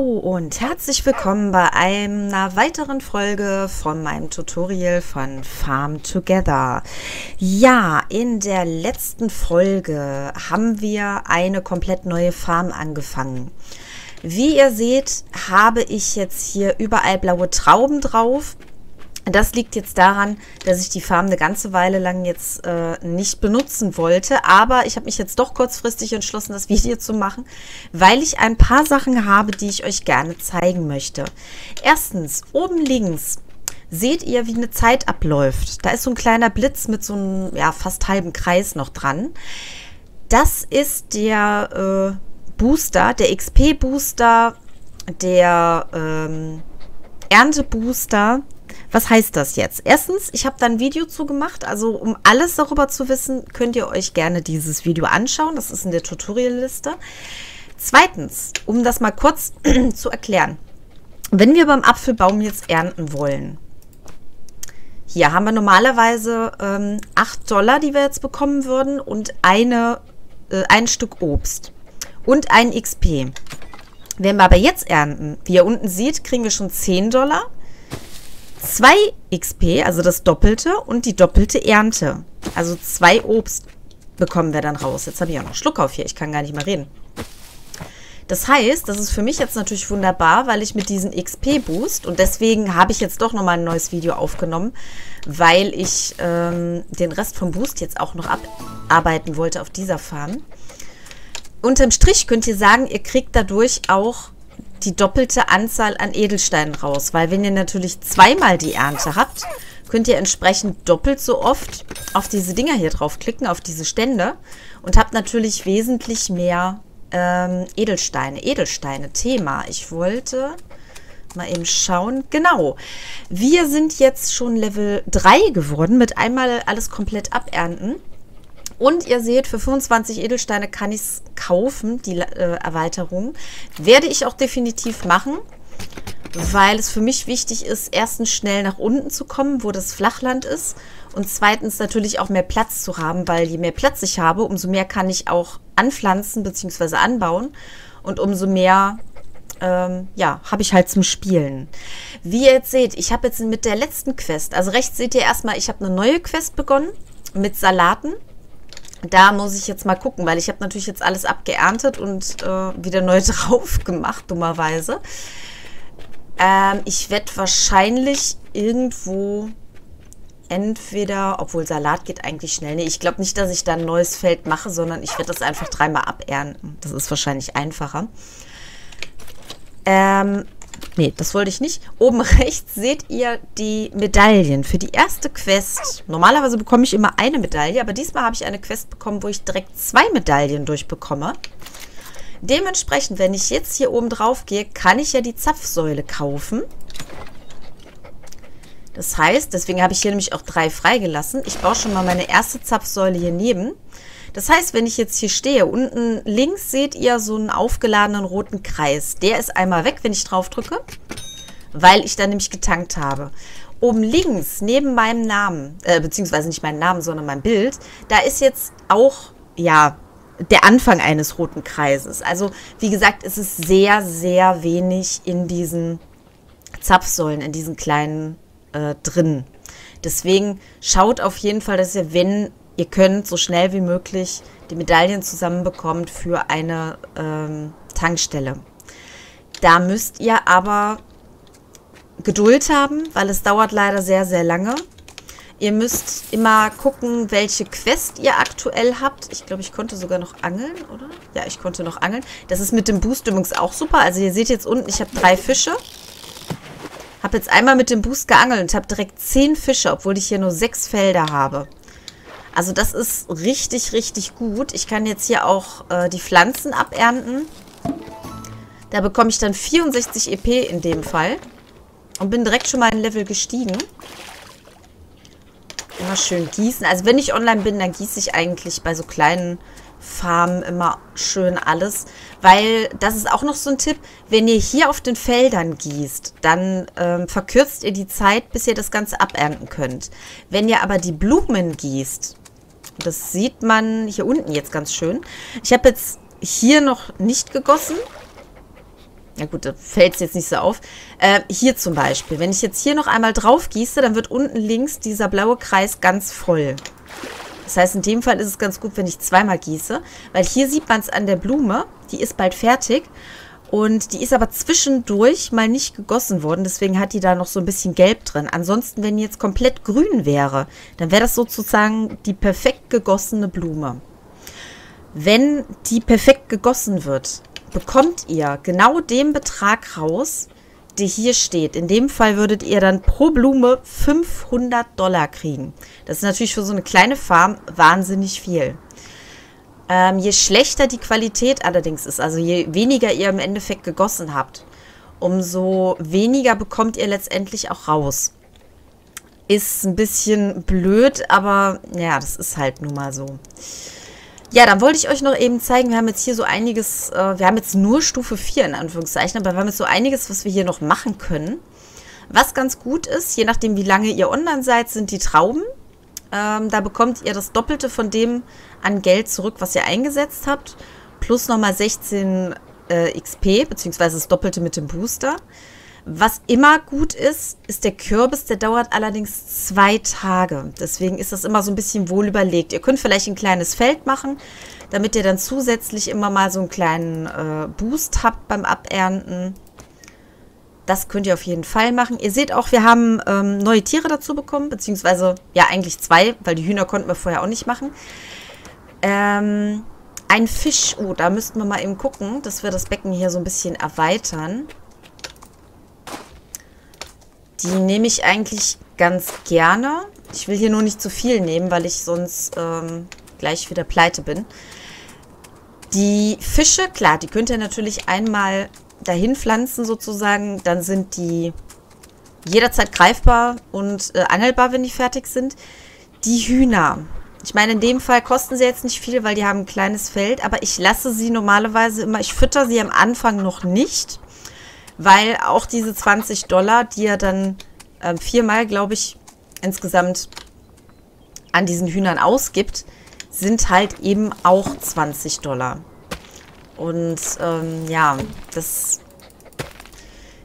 Hallo und herzlich willkommen bei einer weiteren Folge von meinem Tutorial von Farm Together. Ja, in der letzten Folge haben wir eine komplett neue Farm angefangen. Wie ihr seht, habe ich jetzt hier überall blaue Trauben drauf. Das liegt jetzt daran, dass ich die Farm eine ganze Weile lang jetzt nicht benutzen wollte. Aber ich habe mich jetzt doch kurzfristig entschlossen, das Video zu machen, weil ich ein paar Sachen habe, die ich euch gerne zeigen möchte. Erstens, oben links seht ihr, wie eine Zeit abläuft. Da ist so ein kleiner Blitz mit so einem fast halben Kreis noch dran. Das ist der Booster, der XP-Booster, der Erntebooster. Was heißt das jetzt? Erstens, ich habe da ein Video zu gemacht, also um alles darüber zu wissen, könnt ihr euch gerne dieses Video anschauen. Das ist in der Tutorial-Liste. Zweitens, um das mal kurz zu erklären. Wenn wir beim Apfelbaum jetzt ernten wollen, hier haben wir normalerweise 8 Dollar, die wir jetzt bekommen würden und ein Stück Obst und ein XP. Wenn wir aber jetzt ernten, wie ihr unten seht, kriegen wir schon 10 Dollar. 2 XP, also das Doppelte und die doppelte Ernte. Also 2 Obst bekommen wir dann raus. Jetzt habe ich auch noch Schluck auf hier. Ich kann gar nicht mehr reden. Das heißt, das ist für mich jetzt natürlich wunderbar, weil ich mit diesem XP-Boost, und deswegen habe ich jetzt doch nochmal ein neues Video aufgenommen, weil ich den Rest vom Boost jetzt auch noch abarbeiten wollte auf dieser Farm. Unterm Strich könnt ihr sagen, ihr kriegt dadurch auch die doppelte Anzahl an Edelsteinen raus. Weil wenn ihr natürlich zweimal die Ernte habt, könnt ihr entsprechend doppelt so oft auf diese Dinger hier draufklicken, auf diese Stände, und habt natürlich wesentlich mehr Edelsteine. Thema. Ich wollte mal eben schauen. Genau. Wir sind jetzt schon Level 3 geworden, mit einmal alles komplett abernten. Und ihr seht, für 25 Edelsteine kann ich es kaufen, die Erweiterung. Werde ich auch definitiv machen, weil es für mich wichtig ist, erstens schnell nach unten zu kommen, wo das Flachland ist. Und zweitens natürlich auch mehr Platz zu haben, weil je mehr Platz ich habe, umso mehr kann ich auch anpflanzen bzw. anbauen. Und umso mehr habe ich halt zum Spielen. Wie ihr jetzt seht, ich habe jetzt mit der letzten Quest, also rechts seht ihr erstmal, ich habe eine neue Quest begonnen mit Salaten. Da muss ich jetzt mal gucken, weil ich habe natürlich jetzt alles abgeerntet und wieder neu drauf gemacht, dummerweise. Ich werde wahrscheinlich irgendwo entweder, obwohl Salat geht eigentlich schnell. Nee, ich glaube nicht, dass ich da ein neues Feld mache, sondern ich werde das einfach dreimal abernten. Das ist wahrscheinlich einfacher. Nee, das wollte ich nicht. Oben rechts seht ihr die Medaillen für die erste Quest. Normalerweise bekomme ich immer eine Medaille, aber diesmal habe ich eine Quest bekommen, wo ich direkt 2 Medaillen durchbekomme. Dementsprechend, wenn ich jetzt hier oben drauf gehe, kann ich ja die Zapfsäule kaufen. Das heißt, deswegen habe ich hier nämlich auch 3 freigelassen. Ich baue schon mal meine erste Zapfsäule hier neben. Das heißt, wenn ich jetzt hier stehe, unten links seht ihr so einen aufgeladenen roten Kreis. Der ist einmal weg, wenn ich drauf drücke, weil ich dann nämlich getankt habe. Oben links, neben meinem Namen, beziehungsweise nicht meinen Namen, sondern mein Bild, da ist jetzt auch, der Anfang eines roten Kreises. Also, wie gesagt, es ist sehr, sehr wenig in diesen Zapfsäulen, in diesen kleinen drin. Deswegen schaut auf jeden Fall, dass ihr, wenn ihr könnt, so schnell wie möglich die Medaillen zusammenbekommt für eine Tankstelle. Da müsst ihr aber Geduld haben, weil es dauert leider sehr, sehr lange. Ihr müsst immer gucken, welche Quest ihr aktuell habt. Ich glaube, ich konnte sogar noch angeln, oder? Ja, ich konnte noch angeln. Das ist mit dem Boost übrigens auch super. Also ihr seht jetzt unten, ich habe 3 Fische. Habe jetzt einmal mit dem Boost geangelt und habe direkt 10 Fische, obwohl ich hier nur 6 Felder habe. Also das ist richtig, richtig gut. Ich kann jetzt hier auch die Pflanzen abernten. Da bekomme ich dann 64 EP in dem Fall. Und bin direkt schon mal ein Level gestiegen. Immer schön gießen. Also wenn ich online bin, dann gieße ich eigentlich bei so kleinen Farmen immer schön alles. Weil, das ist auch noch so ein Tipp, wenn ihr hier auf den Feldern gießt, dann verkürzt ihr die Zeit, bis ihr das Ganze abernten könnt. Wenn ihr aber die Blumen gießt, das sieht man hier unten jetzt ganz schön. Ich habe jetzt hier noch nicht gegossen. Na gut, da fällt es jetzt nicht so auf. Hier zum Beispiel. Wenn ich jetzt hier noch einmal drauf gieße, dann wird unten links dieser blaue Kreis ganz voll. Das heißt, in dem Fall ist es ganz gut, wenn ich zweimal gieße. Weil hier sieht man es an der Blume. Die ist bald fertig. Und die ist aber zwischendurch mal nicht gegossen worden. Deswegen hat die da noch so ein bisschen Gelb drin. Ansonsten, wenn die jetzt komplett grün wäre, dann wäre das sozusagen die perfekt gegossene Blume. Wenn die perfekt gegossen wird, bekommt ihr genau den Betrag raus, der hier steht. In dem Fall würdet ihr dann pro Blume $500 kriegen. Das ist natürlich für so eine kleine Farm wahnsinnig viel. Je schlechter die Qualität allerdings ist, also je weniger ihr im Endeffekt gegossen habt, umso weniger bekommt ihr letztendlich auch raus. Ist ein bisschen blöd, aber ja, das ist halt nun mal so. Ja, dann wollte ich euch noch eben zeigen, wir haben jetzt hier so einiges, wir haben jetzt nur Stufe 4 in Anführungszeichen, aber wir haben jetzt so einiges, was wir hier noch machen können. Was ganz gut ist, je nachdem wie lange ihr online seid, sind die Trauben. Da bekommt ihr das Doppelte von dem an Geld zurück, was ihr eingesetzt habt, plus nochmal 16 XP, beziehungsweise das Doppelte mit dem Booster. Was immer gut ist, ist der Kürbis. Der dauert allerdings 2 Tage. Deswegen ist das immer so ein bisschen wohl überlegt. Ihr könnt vielleicht ein kleines Feld machen, damit ihr dann zusätzlich immer mal so einen kleinen Boost habt beim Abernten. Das könnt ihr auf jeden Fall machen. Ihr seht auch, wir haben neue Tiere dazu bekommen, beziehungsweise ja eigentlich 2, weil die Hühner konnten wir vorher auch nicht machen. Ein Fisch. Oh, da müssten wir mal eben gucken, dass wir das Becken hier so ein bisschen erweitern. Die nehme ich eigentlich ganz gerne. Ich will hier nur nicht zu viel nehmen, weil ich sonst gleich wieder pleite bin. Die Fische, klar, die könnt ihr natürlich einmal dahin pflanzen sozusagen. Dann sind die jederzeit greifbar und angelbar, wenn die fertig sind. Die Hühner. Ich meine, in dem Fall kosten sie jetzt nicht viel, weil die haben ein kleines Feld. Aber ich lasse sie normalerweise immer, ich fütter sie am Anfang noch nicht. Weil auch diese $20, die ihr dann 4-mal, glaube ich, insgesamt an diesen Hühnern ausgibt, sind halt eben auch $20. Und ja, das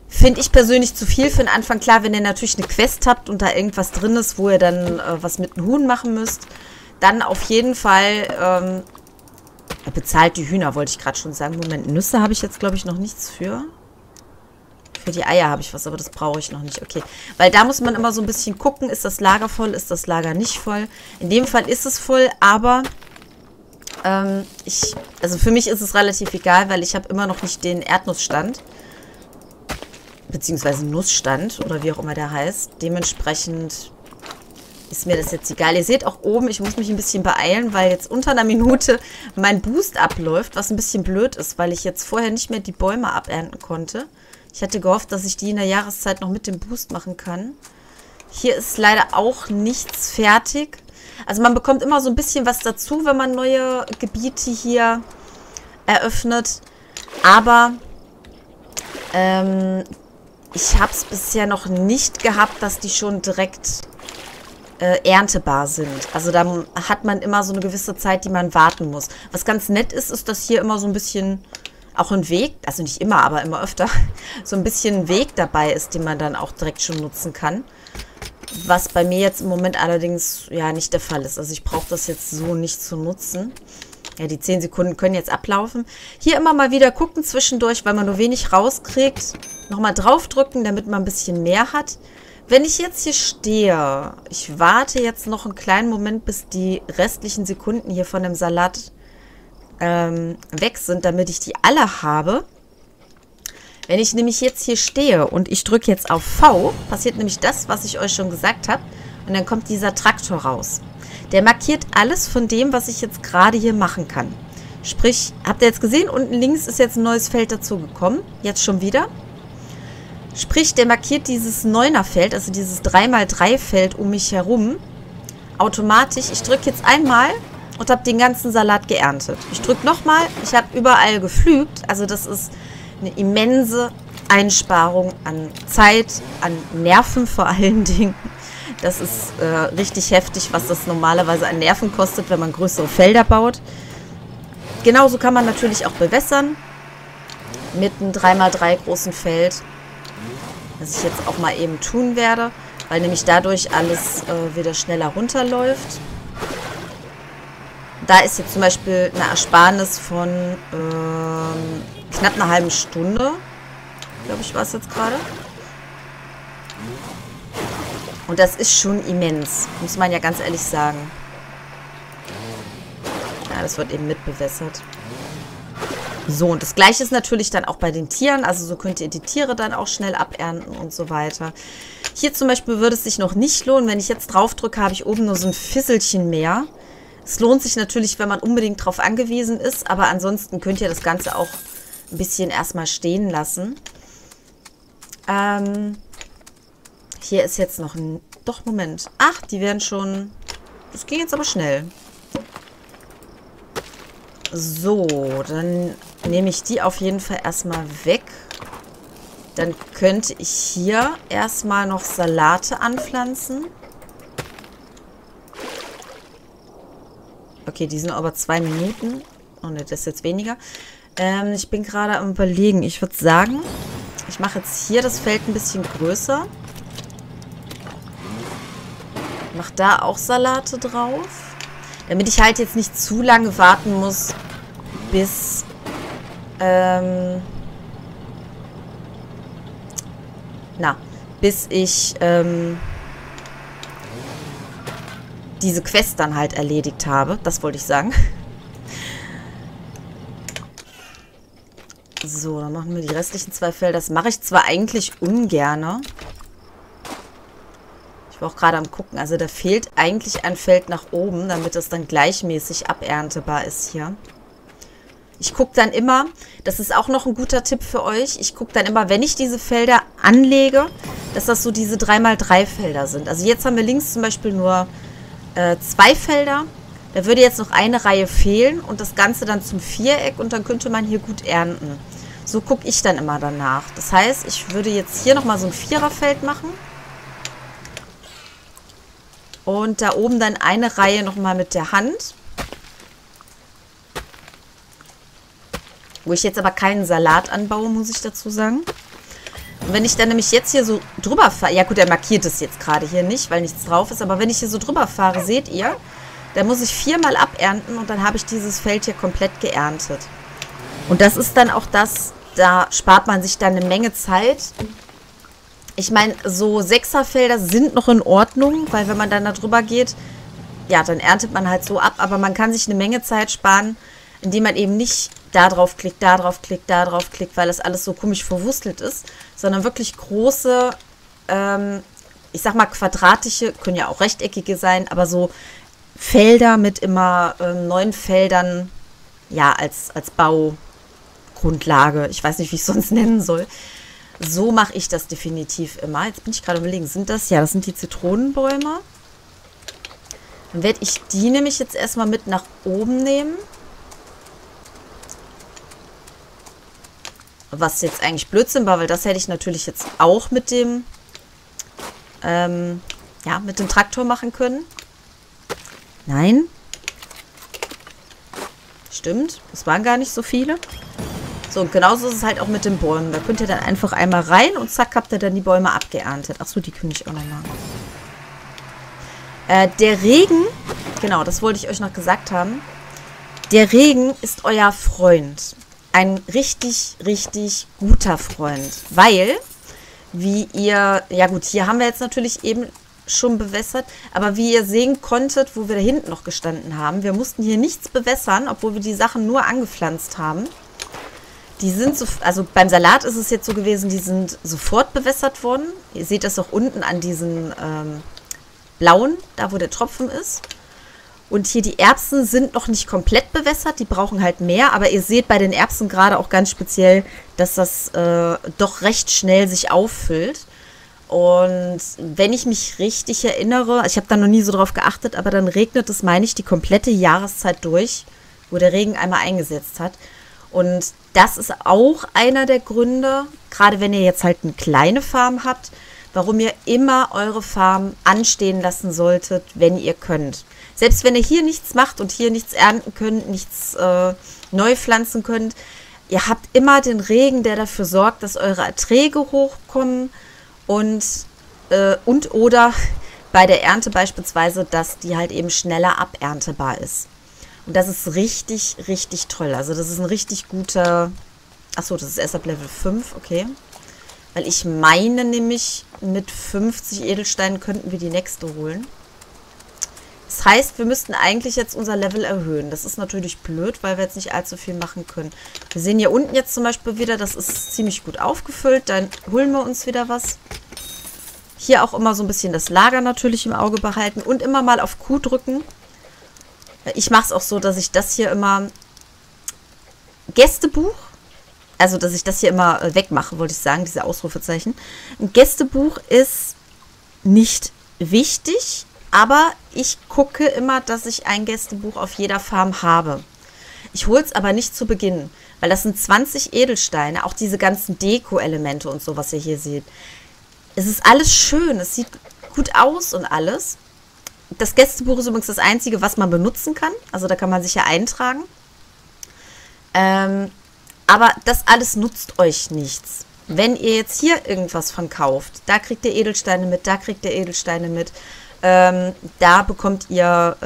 finde ich persönlich zu viel für den Anfang. Klar, wenn ihr natürlich eine Quest habt und da irgendwas drin ist, wo ihr dann was mit einem Huhn machen müsst, dann auf jeden Fall... bezahlt die Hühner, wollte ich gerade schon sagen. Moment, Nüsse habe ich jetzt, glaube ich, noch nichts für... Für die Eier habe ich was, aber das brauche ich noch nicht. Okay, weil da muss man immer so ein bisschen gucken, ist das Lager voll, ist das Lager nicht voll. In dem Fall ist es voll, aber also für mich ist es relativ egal, weil ich habe immer noch nicht den Erdnussstand, beziehungsweise Nussstand oder wie auch immer der heißt. Dementsprechend ist mir das jetzt egal. Ihr seht auch oben, ich muss mich ein bisschen beeilen, weil jetzt unter einer Minute mein Boost abläuft, was ein bisschen blöd ist, weil ich jetzt vorher nicht mehr die Bäume abernten konnte. Ich hatte gehofft, dass ich die in der Jahreszeit noch mit dem Boost machen kann. Hier ist leider auch nichts fertig. Also man bekommt immer so ein bisschen was dazu, wenn man neue Gebiete hier eröffnet. Aber ich habe es bisher noch nicht gehabt, dass die schon direkt erntebar sind. Also da hat man immer so eine gewisse Zeit, die man warten muss. Was ganz nett ist, ist, dass hier immer so ein bisschen... auch ein Weg, also nicht immer, aber immer öfter, so ein bisschen Weg dabei ist, den man dann auch direkt schon nutzen kann. Was bei mir jetzt im Moment allerdings ja nicht der Fall ist. Also ich brauche das jetzt so nicht zu nutzen. Ja, die 10 Sekunden können jetzt ablaufen. Hier immer mal wieder gucken zwischendurch, weil man nur wenig rauskriegt. Nochmal draufdrücken, damit man ein bisschen mehr hat. Wenn ich jetzt hier stehe, ich warte jetzt noch einen kleinen Moment, bis die restlichen Sekunden hier von dem Salat weg sind, damit ich die alle habe. Wenn ich nämlich jetzt hier stehe und ich drücke jetzt auf V, passiert nämlich das, was ich euch schon gesagt habe. Und dann kommt dieser Traktor raus. Der markiert alles von dem, was ich jetzt gerade hier machen kann. Sprich, habt ihr jetzt gesehen, unten links ist jetzt ein neues Feld dazu gekommen. Jetzt schon wieder. Sprich, der markiert dieses 9er-Feld, also dieses 3x3-Feld um mich herum. Automatisch. Ich drücke jetzt einmal... und habe den ganzen Salat geerntet. Ich drücke nochmal, ich habe überall gepflügt. Also das ist eine immense Einsparung an Zeit, an Nerven vor allen Dingen. Das ist richtig heftig, was das normalerweise an Nerven kostet, wenn man größere Felder baut. Genauso kann man natürlich auch bewässern. mitten 3x3 großen Feld, was ich jetzt auch mal eben tun werde, weil nämlich dadurch alles wieder schneller runterläuft. Da ist jetzt zum Beispiel eine Ersparnis von knapp einer halben Stunde, glaube ich, war es jetzt gerade. Und das ist schon immens, muss man ja ganz ehrlich sagen. Ja, das wird eben mitbewässert. So, und das Gleiche ist natürlich dann auch bei den Tieren. Also so könnt ihr die Tiere dann auch schnell abernten und so weiter. Hier zum Beispiel würde es sich noch nicht lohnen. Wenn ich jetzt drauf drücke, habe ich oben nur so ein Fisselchen mehr. Es lohnt sich natürlich, wenn man unbedingt drauf angewiesen ist. Aber ansonsten könnt ihr das Ganze auch ein bisschen erstmal stehen lassen. Hier ist jetzt noch ein... Doch, Moment. Ach, die werden schon... Das ging jetzt aber schnell. So, dann nehme ich die auf jeden Fall erstmal weg. Dann könnte ich hier erstmal noch Salate anpflanzen. Okay, die sind aber 2 Minuten. Oh ne, das ist jetzt weniger. Ich bin gerade am Überlegen. Ich würde sagen, ich mache jetzt hier das Feld ein bisschen größer. Mache da auch Salate drauf. Damit ich halt jetzt nicht zu lange warten muss, bis bis ich diese Quest dann halt erledigt habe. Das wollte ich sagen. So, dann machen wir die restlichen 2 Felder. Das mache ich zwar eigentlich ungerne. Ich war auch gerade am Gucken. Also da fehlt eigentlich ein Feld nach oben, damit das dann gleichmäßig aberntbar ist hier. Ich gucke dann immer, das ist auch noch ein guter Tipp für euch, ich gucke dann immer, wenn ich diese Felder anlege, dass das so diese 3x3 Felder sind. Also jetzt haben wir links zum Beispiel nur 2 Felder. Da würde jetzt noch eine Reihe fehlen und das Ganze dann zum Viereck und dann könnte man hier gut ernten. So gucke ich dann immer danach. Das heißt, ich würde jetzt hier nochmal so ein 4er-Feld machen. Und da oben dann eine Reihe nochmal mit der Hand. Wo ich jetzt aber keinen Salat anbaue, muss ich dazu sagen. Und wenn ich dann nämlich jetzt hier so drüber fahre... Ja gut, er markiert es jetzt gerade hier nicht, weil nichts drauf ist. Aber wenn ich hier so drüber fahre, seht ihr, dann muss ich 4-mal abernten und dann habe ich dieses Feld hier komplett geerntet. Und das ist dann auch das, da spart man sich dann eine Menge Zeit. Ich meine, so 6er-Felder sind noch in Ordnung, weil wenn man dann da drüber geht, ja, dann erntet man halt so ab. Aber man kann sich eine Menge Zeit sparen, indem man eben nicht da drauf klickt, da drauf klickt, da drauf klickt, weil das alles so komisch verwurstelt ist, sondern wirklich große, ich sag mal quadratische, können ja auch rechteckige sein, aber so Felder mit immer 9 Feldern, ja, als Baugrundlage. Ich weiß nicht, wie ich es sonst nennen soll. So mache ich das definitiv immer. Jetzt bin ich gerade überlegen, sind das? Ja, das sind die Zitronenbäume. Dann werde ich die nämlich jetzt erstmal mit nach oben nehmen. Was jetzt eigentlich Blödsinn war, weil das hätte ich natürlich jetzt auch mit dem mit dem Traktor machen können. Nein. Stimmt, es waren gar nicht so viele. So, und genauso ist es halt auch mit den Bäumen. Da könnt ihr dann einfach einmal rein und zack, habt ihr dann die Bäume abgeerntet. Achso, die kann ich auch noch machen. Der Regen, genau, das wollte ich euch noch gesagt haben. Der Regen ist euer Freund. Ein richtig, richtig guter Freund. Weil, wie ihr, ja gut, hier haben wir jetzt natürlich eben schon bewässert, aber wie ihr sehen konntet, wo wir da hinten noch gestanden haben, wir mussten hier nichts bewässern, obwohl wir die Sachen nur angepflanzt haben. Die sind so, also beim Salat ist es jetzt so gewesen, die sind sofort bewässert worden. Ihr seht das auch unten an diesen blauen, da wo der Tropfen ist. Und hier die Erbsen sind noch nicht komplett bewässert, die brauchen halt mehr. Aber ihr seht bei den Erbsen gerade auch ganz speziell, dass das doch recht schnell sich auffüllt. Und wenn ich mich richtig erinnere, ich habe da noch nie so drauf geachtet, aber dann regnet es, meine ich, die komplette Jahreszeit durch, wo der Regen einmal eingesetzt hat. Und das ist auch einer der Gründe, gerade wenn ihr jetzt halt eine kleine Farm habt, warum ihr immer eure Farm anstehen lassen solltet, wenn ihr könnt. Selbst wenn ihr hier nichts macht und hier nichts ernten könnt, nichts neu pflanzen könnt, Ihr habt immer den Regen, der dafür sorgt, dass eure Erträge hochkommen und oder bei der Ernte beispielsweise, dass die halt eben schneller aberntbar ist. Und das ist richtig, richtig toll. Also das ist ein richtig guter... Achso, das ist erst ab Level 5, okay. Weil ich meine nämlich, mit 50 Edelsteinen könnten wir die nächste holen. Das heißt, wir müssten eigentlich jetzt unser Level erhöhen. Das ist natürlich blöd, weil wir jetzt nicht allzu viel machen können. Wir sehen hier unten jetzt zum Beispiel wieder, das ist ziemlich gut aufgefüllt. Dann holen wir uns wieder was. Hier auch immer so ein bisschen das Lager natürlich im Auge behalten und immer mal auf Q drücken. Ich mache es auch so, dass ich das hier immer Gästebuch, also dass ich das hier immer wegmache, wollte ich sagen, diese Ausrufezeichen. Ein Gästebuch ist nicht wichtig, aber ich gucke immer, dass ich ein Gästebuch auf jeder Farm habe. Ich hole es aber nicht zu Beginn, weil das sind 20 Edelsteine, auch diese ganzen Deko-Elemente und so, was ihr hier seht. Es ist alles schön, es sieht gut aus und alles. Das Gästebuch ist übrigens das Einzige, was man benutzen kann. Also da kann man sich ja eintragen. Aber das alles nutzt euch nichts. Wenn ihr jetzt hier irgendwas von kauft, da kriegt ihr Edelsteine mit, da kriegt ihr Edelsteine mit. Da bekommt ihr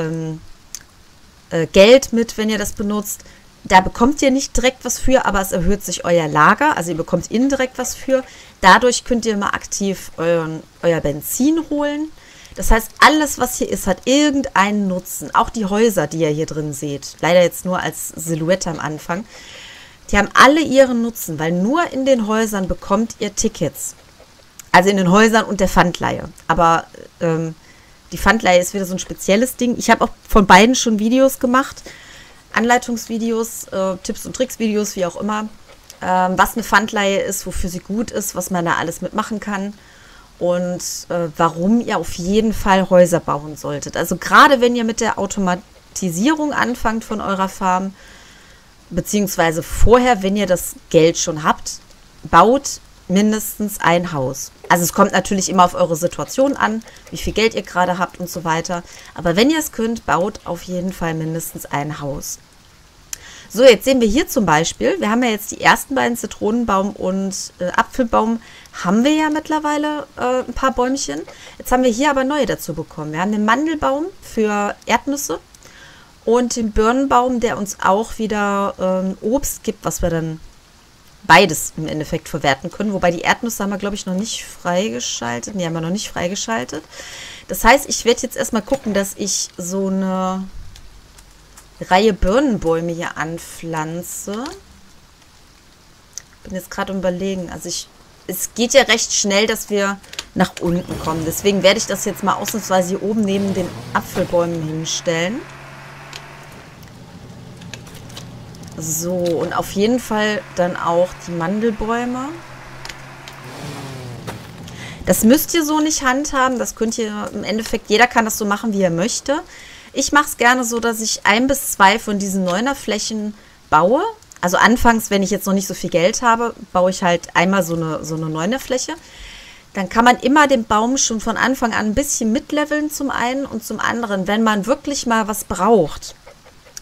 Geld mit, wenn ihr das benutzt. Da bekommt ihr nicht direkt was für, aber es erhöht sich euer Lager. Also ihr bekommt indirekt was für. Dadurch könnt ihr mal aktiv euer Benzin holen. Das heißt, alles, was hier ist, hat irgendeinen Nutzen. Auch die Häuser, die ihr hier drin seht. Leider jetzt nur als Silhouette am Anfang. Die haben alle ihren Nutzen, weil nur in den Häusern bekommt ihr Tickets. Also in den Häusern und der Pfandleihe. Aber die Pfandleihe ist wieder so ein spezielles Ding. Ich habe auch von beiden schon Videos gemacht. Anleitungsvideos, Tipps und Tricks-Videos, wie auch immer, was eine Pfandleihe ist, wofür sie gut ist, was man da alles mitmachen kann und warum ihr auf jeden Fall Häuser bauen solltet. Also gerade wenn ihr mit der Automatisierung anfangt von eurer Farm, beziehungsweise vorher, wenn ihr das Geld schon habt, baut mindestens ein Haus. Also es kommt natürlich immer auf eure Situation an, wie viel Geld ihr gerade habt und so weiter. Aber wenn ihr es könnt, baut auf jeden Fall mindestens ein Haus. So, jetzt sehen wir hier zum Beispiel, wir haben ja jetzt die ersten beiden, Zitronenbaum und Apfelbaum, haben wir ja mittlerweile ein paar Bäumchen. Jetzt haben wir hier aber neue dazu bekommen. Wir haben den Mandelbaum für Erdnüsse und den Birnenbaum, der uns auch wieder Obst gibt, was wir dann beides im Endeffekt verwerten können. Wobei die Erdnüsse haben wir, glaube ich, noch nicht freigeschaltet. Ne, haben wir noch nicht freigeschaltet. Das heißt, ich werde jetzt erstmal gucken, dass ich so eine Reihe Birnenbäume hier anpflanze. Bin jetzt gerade überlegen. Also es geht ja recht schnell, dass wir nach unten kommen. Deswegen werde ich das jetzt mal ausnahmsweise hier oben neben den Apfelbäumen hinstellen. So, und auf jeden Fall dann auch die Mandelbäume. Das müsst ihr so nicht handhaben. Das könnt ihr im Endeffekt, jeder kann das so machen, wie er möchte. Ich mache es gerne so, dass ich 1 bis 2 von diesen 9er-Flächen baue. Also anfangs, wenn ich jetzt noch nicht so viel Geld habe, baue ich halt einmal so eine 9er-Fläche. Dann kann man immer den Baum schon von Anfang an ein bisschen mitleveln zum einen und zum anderen, wenn man wirklich mal was braucht.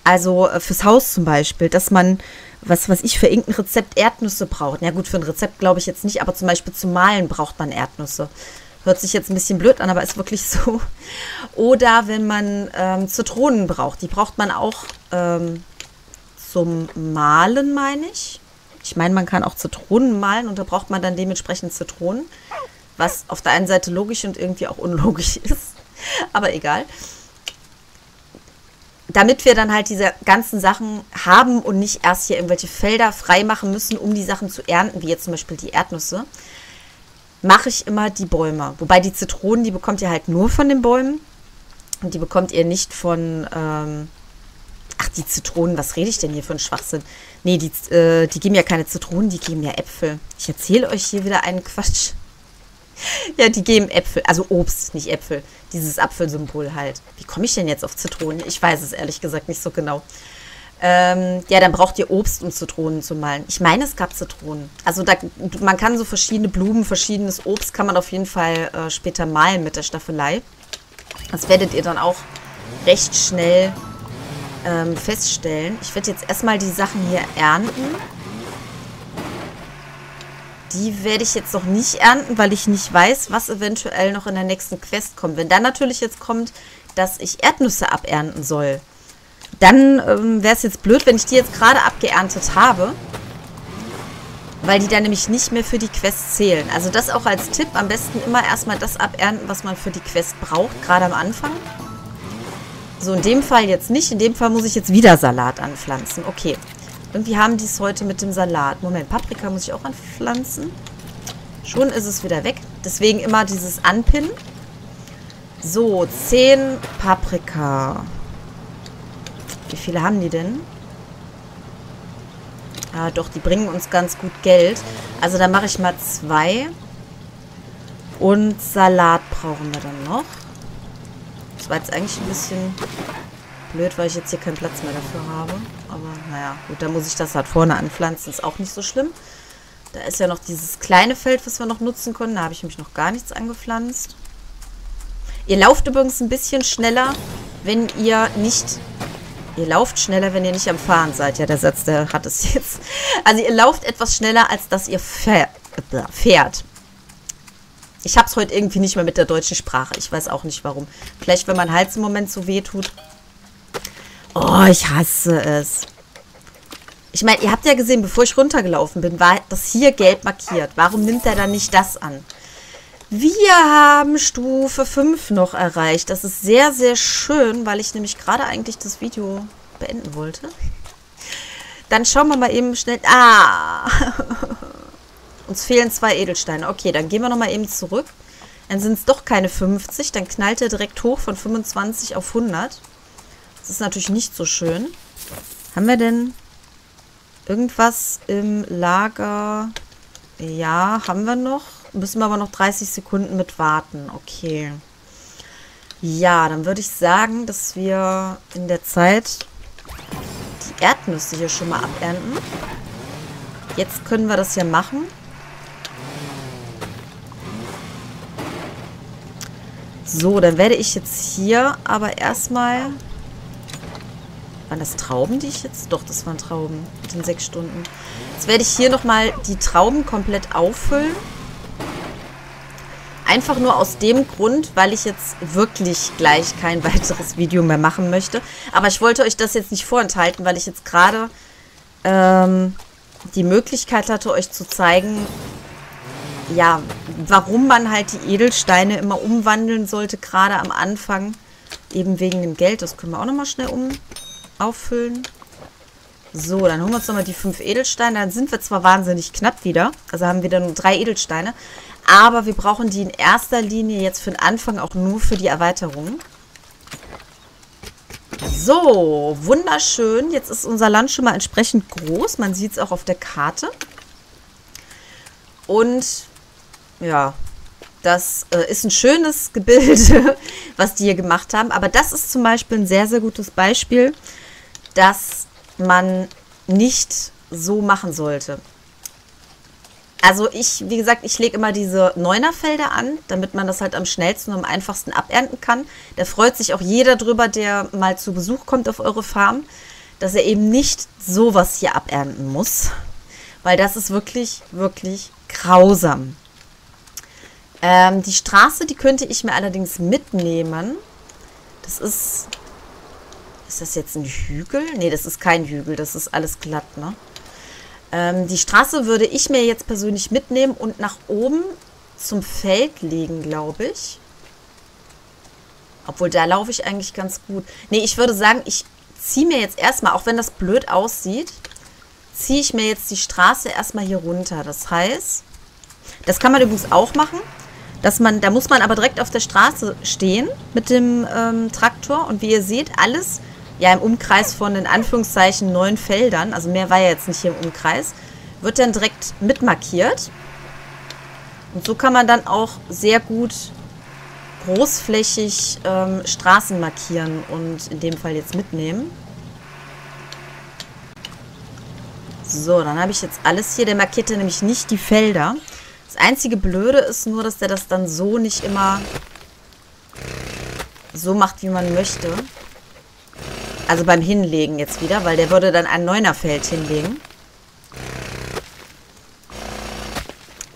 Also fürs Haus zum Beispiel, dass man, was weiß ich, für irgendein Rezept Erdnüsse braucht. Na gut, für ein Rezept glaube ich jetzt nicht, aber zum Beispiel zum Malen braucht man Erdnüsse. Hört sich jetzt ein bisschen blöd an, aber ist wirklich so. Oder wenn man Zitronen braucht, die braucht man auch zum Malen, meine ich. Ich meine, man kann auch Zitronen malen und da braucht man dann dementsprechend Zitronen, was auf der einen Seite logisch und irgendwie auch unlogisch ist, aber egal. Damit wir dann halt diese ganzen Sachen haben und nicht erst hier irgendwelche Felder freimachen müssen, um die Sachen zu ernten, wie jetzt zum Beispiel die Erdnüsse, mache ich immer die Bäume. Wobei die Zitronen, die bekommt ihr halt nur von den Bäumen und die bekommt ihr nicht von... Ach, die Zitronen, was rede ich denn hier für einen Schwachsinn? Nee, die geben ja keine Zitronen, die geben ja Äpfel. Ich erzähle euch hier wieder einen Quatsch. Ja, die geben Äpfel, also Obst, nicht Äpfel. Dieses Apfelsymbol halt. Wie komme ich denn jetzt auf Zitronen? Ich weiß es ehrlich gesagt nicht so genau. Ja, dann braucht ihr Obst, um Zitronen zu malen. Ich meine, es gab Zitronen. Also man kann so verschiedene Blumen, verschiedenes Obst kann man auf jeden Fall später malen mit der Staffelei. Das werdet ihr dann auch recht schnell feststellen. Ich werde jetzt erstmal die Sachen hier ernten. Die werde ich jetzt noch nicht ernten, weil ich nicht weiß, was eventuell noch in der nächsten Quest kommt. Wenn dann natürlich jetzt kommt, dass ich Erdnüsse abernten soll, dann wäre es jetzt blöd, wenn ich die jetzt gerade abgeerntet habe, weil die dann nämlich nicht mehr für die Quest zählen. Also das auch als Tipp, am besten immer erstmal das abernten, was man für die Quest braucht, gerade am Anfang. So, in dem Fall jetzt nicht. In dem Fall muss ich jetzt wieder Salat anpflanzen. Okay. Irgendwie haben die es heute mit dem Salat. Moment, Paprika muss ich auch anpflanzen. Schon ist es wieder weg. Deswegen immer dieses Anpinnen. So, 10 Paprika. Wie viele haben die denn? Ah, doch, die bringen uns ganz gut Geld. Also da mache ich mal 2. Und Salat brauchen wir dann noch. Das war jetzt eigentlich ein bisschen blöd, weil ich jetzt hier keinen Platz mehr dafür habe. Aber naja, gut, da muss ich das halt vorne anpflanzen. Ist auch nicht so schlimm. Da ist ja noch dieses kleine Feld, was wir noch nutzen können. Da habe ich nämlich noch gar nichts angepflanzt. Ihr lauft übrigens ein bisschen schneller, wenn ihr nicht... Ihr lauft schneller, wenn ihr nicht am Fahren seid. Ja, der Satz, der hat es jetzt. Also ihr lauft etwas schneller, als dass ihr fährt. Ich hab's heute irgendwie nicht mehr mit der deutschen Sprache. Ich weiß auch nicht, warum. Vielleicht, wenn mein Hals im Moment so weh tut. Oh, ich hasse es. Ich meine, ihr habt ja gesehen, bevor ich runtergelaufen bin, war das hier gelb markiert. Warum nimmt er dann nicht das an? Wir haben Stufe 5 noch erreicht. Das ist sehr, sehr schön, weil ich nämlich gerade eigentlich das Video beenden wollte. Dann schauen wir mal eben schnell... Ah! Uns fehlen 2 Edelsteine. Okay, dann gehen wir nochmal eben zurück. Dann sind es doch keine 50. Dann knallt er direkt hoch von 25 auf 100. Das ist natürlich nicht so schön. Haben wir denn irgendwas im Lager? Ja, haben wir noch. Müssen wir aber noch 30 Sekunden mit warten. Okay. Ja, dann würde ich sagen, dass wir in der Zeit die Erdnüsse hier schon mal abernten. Jetzt können wir das ja machen. So, dann werde ich jetzt hier aber erstmal... Waren das Trauben, die ich jetzt... Doch, das waren Trauben mit den 6 Stunden. Jetzt werde ich hier nochmal die Trauben komplett auffüllen. Einfach nur aus dem Grund, weil ich jetzt wirklich gleich kein weiteres Video mehr machen möchte. Aber ich wollte euch das jetzt nicht vorenthalten, weil ich jetzt gerade die Möglichkeit hatte, euch zu zeigen... Ja, warum man halt die Edelsteine immer umwandeln sollte, gerade am Anfang. Eben wegen dem Geld. Das können wir auch nochmal schnell auffüllen. So, dann holen wir uns nochmal die 5 Edelsteine. Dann sind wir zwar wahnsinnig knapp wieder. Also haben wir dann nur 3 Edelsteine. Aber wir brauchen die in erster Linie jetzt für den Anfang auch nur für die Erweiterung. So, wunderschön. Jetzt ist unser Land schon mal entsprechend groß. Man sieht es auch auf der Karte. Und ja, das ist ein schönes Gebilde, was die hier gemacht haben. Aber das ist zum Beispiel ein sehr, sehr gutes Beispiel, dass man nicht so machen sollte. Also ich, wie gesagt, ich lege immer diese 9er-Felder an, damit man das halt am schnellsten und am einfachsten abernten kann. Da freut sich auch jeder drüber, der mal zu Besuch kommt auf eure Farm, dass er eben nicht sowas hier abernten muss. Weil das ist wirklich, wirklich grausam. Die Straße, die könnte ich mir allerdings mitnehmen. Das ist... Ist das jetzt ein Hügel? Nee, das ist kein Hügel. Das ist alles glatt, ne? Die Straße würde ich mir jetzt persönlich mitnehmen und nach oben zum Feld legen, glaube ich. Obwohl, da laufe ich eigentlich ganz gut. Nee, ich würde sagen, ich ziehe mir jetzt erstmal, auch wenn das blöd aussieht, ziehe ich mir jetzt die Straße erstmal hier runter. Das heißt, das kann man übrigens auch machen, dass man, da muss man aber direkt auf der Straße stehen mit dem Traktor. Und wie ihr seht, alles... Ja, im Umkreis von, in Anführungszeichen, 9 Feldern, also mehr war ja jetzt nicht hier im Umkreis, wird dann direkt mitmarkiert. Und so kann man dann auch sehr gut großflächig Straßen markieren und in dem Fall jetzt mitnehmen. So, dann habe ich jetzt alles hier. Der markiert ja nämlich nicht die Felder. Das einzige Blöde ist nur, dass der das dann so nicht immer so macht, wie man möchte. Also beim Hinlegen jetzt wieder, weil der würde dann ein 9er-Feld hinlegen.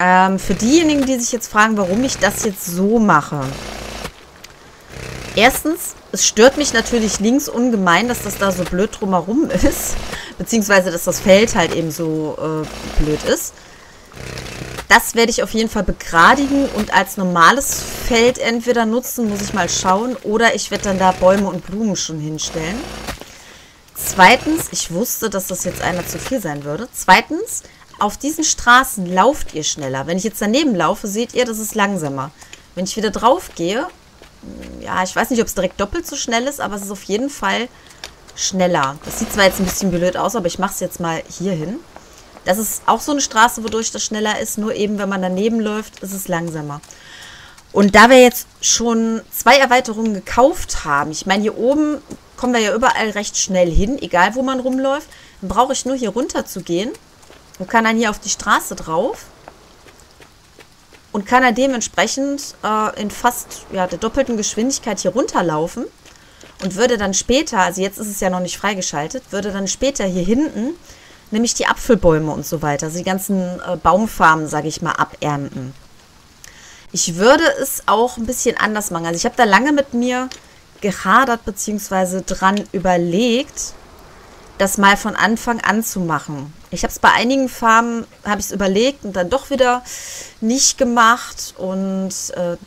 Für diejenigen, die sich jetzt fragen, warum ich das jetzt so mache. Erstens, es stört mich natürlich links ungemein, dass das da so blöd drumherum ist. Beziehungsweise, dass das Feld halt eben so blöd ist. Das werde ich auf jeden Fall begradigen und als normales Feld entweder nutzen, muss ich mal schauen, oder ich werde dann da Bäume und Blumen schon hinstellen. Zweitens, ich wusste, dass das jetzt einer zu viel sein würde. Zweitens, auf diesen Straßen lauft ihr schneller. Wenn ich jetzt daneben laufe, seht ihr, das ist langsamer. Wenn ich wieder drauf gehe, ja, ich weiß nicht, ob es direkt doppelt so schnell ist, aber es ist auf jeden Fall schneller. Das sieht zwar jetzt ein bisschen blöd aus, aber ich mache es jetzt mal hier hin. Das ist auch so eine Straße, wodurch das schneller ist, nur eben, wenn man daneben läuft, ist es langsamer. Und da wir jetzt schon 2 Erweiterungen gekauft haben, ich meine, hier oben kommen wir ja überall recht schnell hin, egal wo man rumläuft, dann brauche ich nur hier runter zu gehen und kann dann hier auf die Straße drauf und kann dann dementsprechend in fast der doppelten Geschwindigkeit hier runterlaufen und würde dann später, also jetzt ist es ja noch nicht freigeschaltet, würde dann später hier hinten nämlich die Apfelbäume und so weiter, also die ganzen Baumfarmen, sage ich mal, abernten. Ich würde es auch ein bisschen anders machen. Also ich habe da lange mit mir gehadert, beziehungsweise dran überlegt, das mal von Anfang an zu machen. Ich habe es bei einigen Farmen, habe ich es überlegt und dann doch wieder nicht gemacht. Und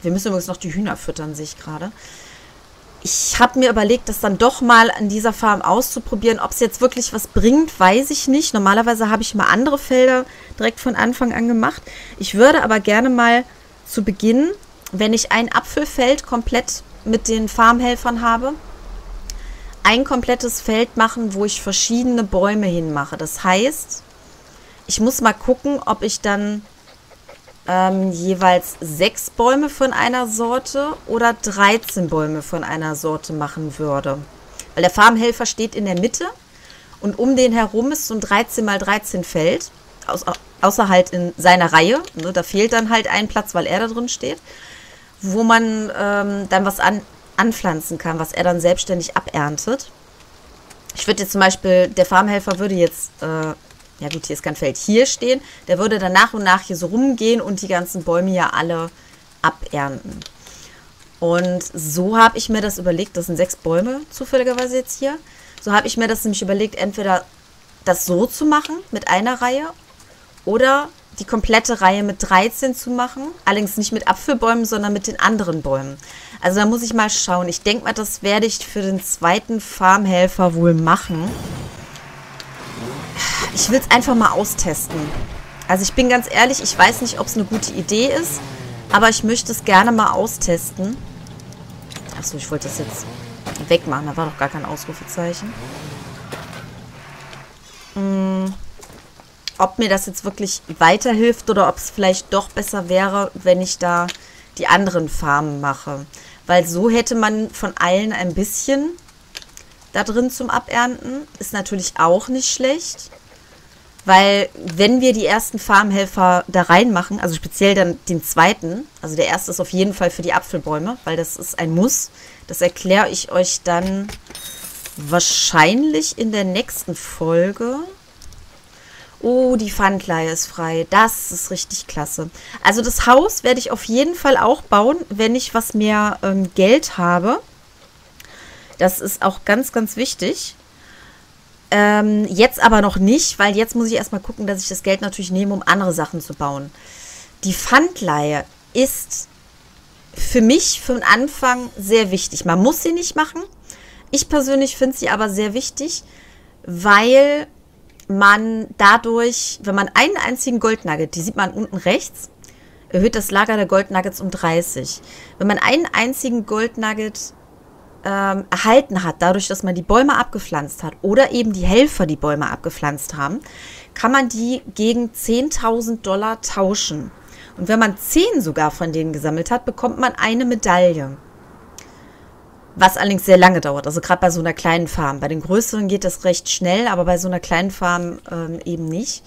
wir müssen übrigens noch die Hühner füttern, sehe ich gerade. Ich habe mir überlegt, das dann doch mal an dieser Farm auszuprobieren. Ob es jetzt wirklich was bringt, weiß ich nicht. Normalerweise habe ich mal andere Felder direkt von Anfang an gemacht. Ich würde aber gerne mal zu Beginn, wenn ich ein Apfelfeld komplett mit den Farmhelfern habe, ein komplettes Feld machen, wo ich verschiedene Bäume hinmache. Das heißt, ich muss mal gucken, ob ich dann jeweils 6 Bäume von einer Sorte oder 13 Bäume von einer Sorte machen würde. Weil der Farmhelfer steht in der Mitte und um den herum ist so ein 13×13 Feld, außer halt in seiner Reihe. Ne, da fehlt dann halt ein Platz, weil er da drin steht, wo man dann was anpflanzen kann, was er dann selbstständig aberntet. Ich würde jetzt zum Beispiel, der Farmhelfer würde jetzt... ja gut, hier ist kein Feld, hier stehen. Der würde dann nach und nach hier so rumgehen und die ganzen Bäume ja alle abernten. Und so habe ich mir das überlegt, das sind 6 Bäume zufälligerweise jetzt hier. So habe ich mir das nämlich überlegt, entweder das so zu machen mit einer Reihe oder die komplette Reihe mit 13 zu machen. Allerdings nicht mit Apfelbäumen, sondern mit den anderen Bäumen. Also da muss ich mal schauen. Ich denke mal, das werde ich für den zweiten Farmhelfer wohl machen. Ich will es einfach mal austesten. Also ich bin ganz ehrlich, ich weiß nicht, ob es eine gute Idee ist, aber ich möchte es gerne mal austesten. Achso, ich wollte das jetzt wegmachen. Da war doch gar kein Ausrufezeichen. Ob mir das jetzt wirklich weiterhilft oder ob es vielleicht doch besser wäre, wenn ich da die anderen Farmen mache. Weil so hätte man von allen ein bisschen da drin zum Abernten. Ist natürlich auch nicht schlecht. Weil wenn wir die ersten Farmhelfer da reinmachen, also speziell dann den zweiten, also der erste ist auf jeden Fall für die Apfelbäume, weil das ist ein Muss. Das erkläre ich euch dann wahrscheinlich in der nächsten Folge. Oh, die Pfandleihe ist frei. Das ist richtig klasse. Also das Haus werde ich auf jeden Fall auch bauen, wenn ich was mehr Geld habe. Das ist auch ganz, ganz wichtig. Jetzt aber noch nicht, weil jetzt muss ich erstmal gucken, dass ich das Geld natürlich nehme, um andere Sachen zu bauen. Die Pfandleihe ist für mich für den Anfang sehr wichtig. Man muss sie nicht machen. Ich persönlich finde sie aber sehr wichtig, weil man dadurch, wenn man einen einzigen Goldnugget, die sieht man unten rechts, erhöht das Lager der Goldnuggets um 30. Wenn man einen einzigen Goldnugget erhalten hat, dadurch, dass man die Bäume abgepflanzt hat oder eben die Helfer die Bäume abgepflanzt haben, kann man die gegen 10.000 Dollar tauschen. Und wenn man 10 sogar von denen gesammelt hat, bekommt man eine Medaille. Was allerdings sehr lange dauert, also gerade bei so einer kleinen Farm. Bei den größeren geht das recht schnell, aber bei so einer kleinen Farm eben nicht.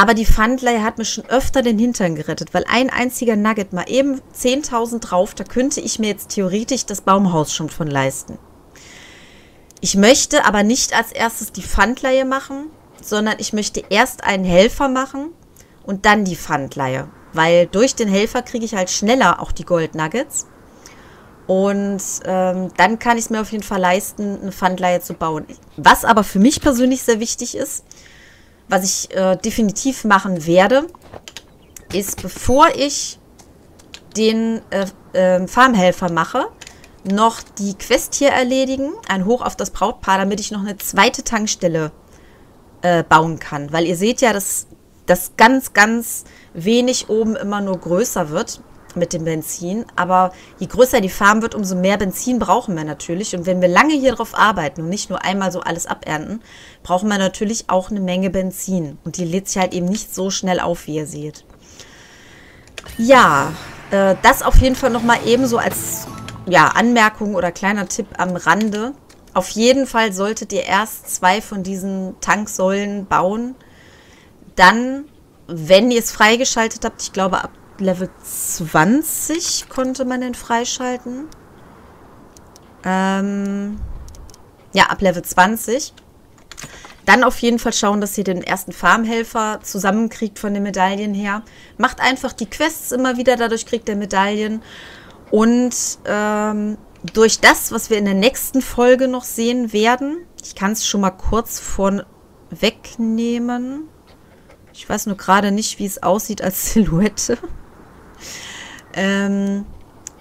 Aber die Pfandleihe hat mir schon öfter den Hintern gerettet, weil ein einziger Nugget mal eben 10.000 drauf, da könnte ich mir jetzt theoretisch das Baumhaus schon von leisten. Ich möchte aber nicht als erstes die Pfandleihe machen, sondern ich möchte erst einen Helfer machen und dann die Pfandleihe. Weil durch den Helfer kriege ich halt schneller auch die Gold Nuggets. Und dann kann ich es mir auf jeden Fall leisten, eine Pfandleihe zu bauen. Was aber für mich persönlich sehr wichtig ist, was ich definitiv machen werde, ist, bevor ich den Farmhelfer mache, noch die Quest hier erledigen, ein Hoch auf das Brautpaar, damit ich noch eine zweite Tankstelle bauen kann. Weil ihr seht ja, dass das ganz, ganz wenig oben immer nur größer wird mit dem Benzin. Aber je größer die Farm wird, umso mehr Benzin brauchen wir natürlich. Und wenn wir lange hier drauf arbeiten und nicht nur einmal so alles abernten, brauchen wir natürlich auch eine Menge Benzin. Und die lädt sich halt eben nicht so schnell auf, wie ihr seht. Ja, das auf jeden Fall nochmal ebenso als ja, Anmerkung oder kleiner Tipp am Rande. Auf jeden Fall solltet ihr erst 2 von diesen Tanksäulen bauen. Dann, wenn ihr es freigeschaltet habt, ich glaube ab Level 20 konnte man den freischalten. Ja, ab Level 20. Dann auf jeden Fall schauen, dass ihr den ersten Farmhelfer zusammenkriegt von den Medaillen her. Macht einfach die Quests immer wieder, dadurch kriegt ihr Medaillen. Und durch das, was wir in der nächsten Folge noch sehen werden, ich kann es schon mal kurz vorne wegnehmen. Ich weiß nur gerade nicht, wie es aussieht als Silhouette.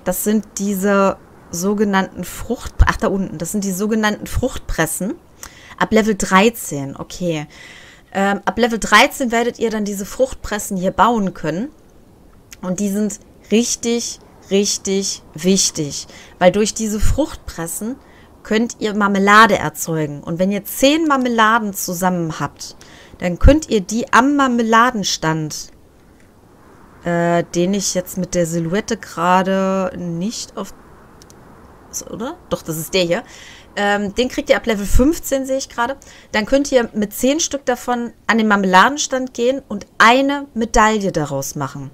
Das sind diese sogenannten Fruchtpressen. Ab Level 13, okay. Ab Level 13 werdet ihr dann diese Fruchtpressen hier bauen können. Und die sind richtig, richtig wichtig. Weil durch diese Fruchtpressen könnt ihr Marmelade erzeugen. Und wenn ihr 10 Marmeladen zusammen habt, dann könnt ihr die am Marmeladenstand, den ich jetzt mit der Silhouette gerade nicht auf... Oder? Doch, das ist der hier. Den kriegt ihr ab Level 15, sehe ich gerade. Dann könnt ihr mit 10 Stück davon an den Marmeladenstand gehen und eine Medaille daraus machen.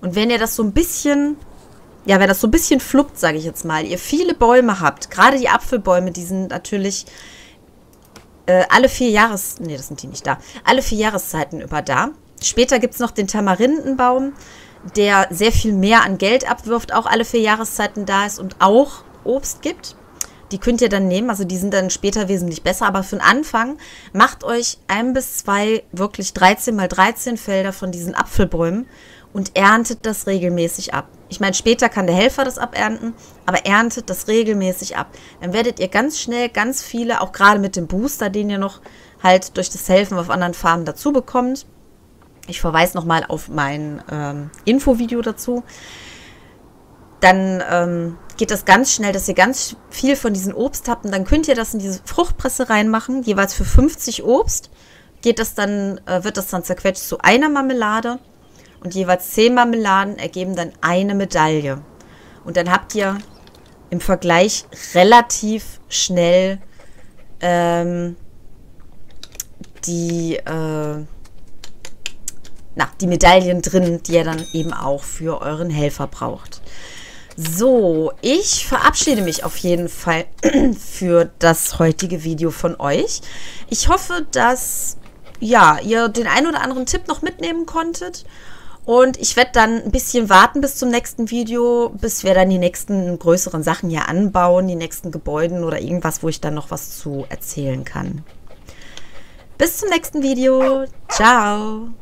Und wenn ihr das so ein bisschen, ja, wenn das so ein bisschen fluppt, sage ich jetzt mal, ihr viele Bäume habt, gerade die Apfelbäume, die sind natürlich alle 4 Jahreszeiten, nee, das sind die nicht da, alle 4 Jahreszeiten über da. Später gibt es noch den Tamarindenbaum, der sehr viel mehr an Geld abwirft, auch alle 4 Jahreszeiten da ist und auch Obst gibt. Die könnt ihr dann nehmen, also die sind dann später wesentlich besser. Aber für den Anfang macht euch 1 bis 2 wirklich 13×13 Felder von diesen Apfelbäumen und erntet das regelmäßig ab. Ich meine, später kann der Helfer das abernten, aber erntet das regelmäßig ab. Dann werdet ihr ganz schnell ganz viele, auch gerade mit dem Booster, den ihr noch halt durch das Helfen auf anderen Farmen dazu bekommt. Ich verweise nochmal auf mein Infovideo dazu. Dann geht das ganz schnell, dass ihr ganz viel von diesen Obst habt. Und dann könnt ihr das in diese Fruchtpresse reinmachen. Jeweils für 50 Obst geht das dann, wird das dann zerquetscht zu einer Marmelade. Und jeweils 10 Marmeladen ergeben dann eine Medaille. Und dann habt ihr im Vergleich relativ schnell die Medaillen drin, die ihr dann eben auch für euren Helfer braucht. So, ich verabschiede mich auf jeden Fall für das heutige Video von euch. Ich hoffe, dass ja, ihr den einen oder anderen Tipp noch mitnehmen konntet. Und ich werde dann ein bisschen warten bis zum nächsten Video, bis wir dann die nächsten größeren Sachen hier anbauen, die nächsten Gebäuden oder irgendwas, wo ich dann noch was zu erzählen kann. Bis zum nächsten Video. Ciao.